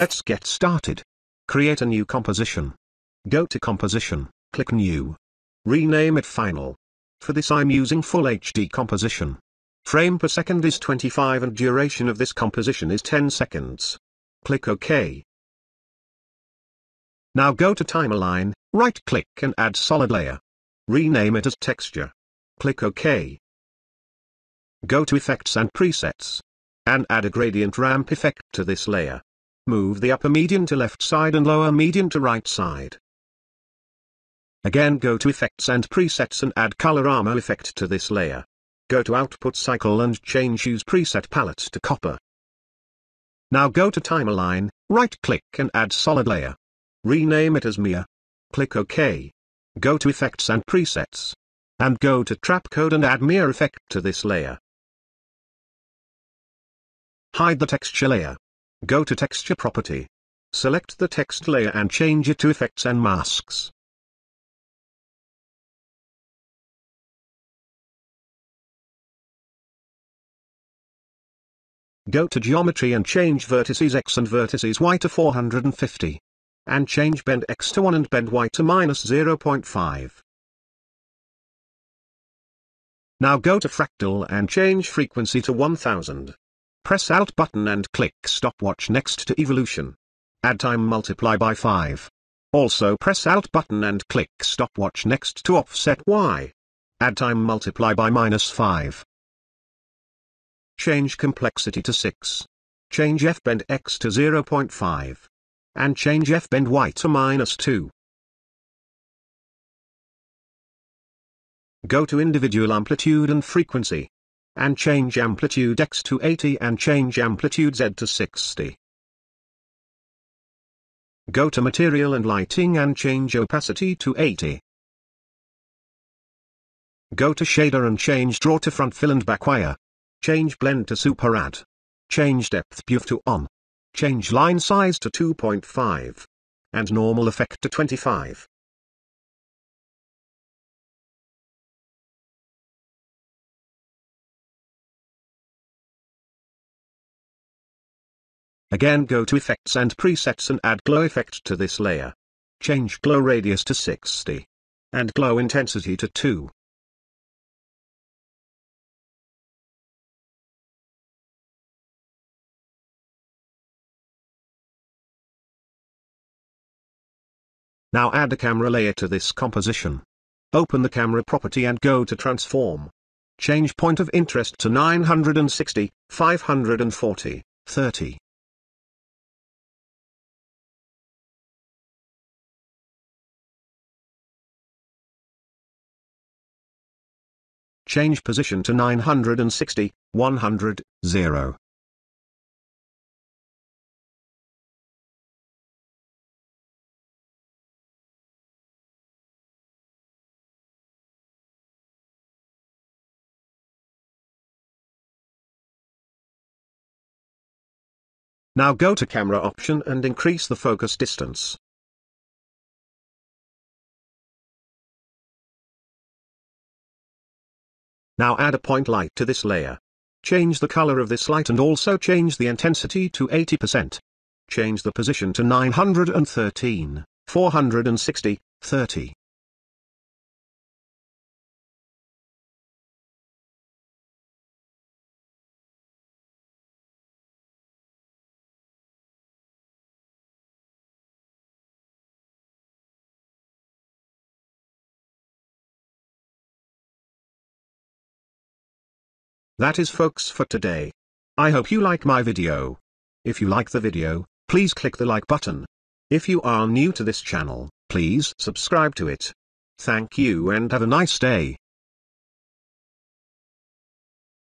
Let's get started. Create a new composition. Go to Composition, click New. Rename it Final. For this I'm using Full HD composition. Frame per second is 25 and duration of this composition is 10 seconds. Click OK. Now go to Timeline, right-click and add solid layer. Rename it as Texture. Click OK. Go to Effects and Presets. And add a gradient ramp effect to this layer. Move the upper median to left side and lower median to right side. Again go to Effects and Presets and add Colorama effect to this layer. Go to Output Cycle and change Use Preset Palettes to Copper. Now go to Timeline, right-click and add Solid Layer. Rename it as Mia. Click OK. Go to Effects and Presets. And go to Trap Code and add Mia effect to this layer. Hide the texture layer. Go to Texture Property. Select the text layer and change it to Effects and Masks. Go to Geometry and change Vertices X and Vertices Y to 450. And change Bend X to 1 and Bend Y to -0.5. Now go to Fractal and change Frequency to 1000. Press Alt button and click Stopwatch next to Evolution. Add Time Multiply by 5. Also press Alt button and click Stopwatch next to Offset Y. Add Time Multiply by -5. Change Complexity to 6. Change F-Bend X to 0.5. And change F-Bend Y to -2. Go to Individual Amplitude and Frequency. And change Amplitude X to 80 and change Amplitude Z to 60. Go to Material and Lighting and change Opacity to 80. Go to Shader and change Draw to Front Fill and Back Wire. Change Blend to Super Add. Change Depth Buff to On. Change Line Size to 2.5. And Normal Effect to 25. Again go to Effects and Presets and add Glow Effect to this layer. Change Glow Radius to 60. And Glow Intensity to 2. Now add a camera layer to this composition. Open the camera property and go to Transform. Change point of interest to 960, 540, 30. Change position to 960, 100, 0. Now go to Camera option and increase the focus distance. Now add a point light to this layer. Change the color of this light and also change the intensity to 80%. Change the position to 913, 460, 30. That is folks for today. I hope you like my video. If you like the video, please click the like button. If you are new to this channel, please subscribe to it. Thank you and have a nice day.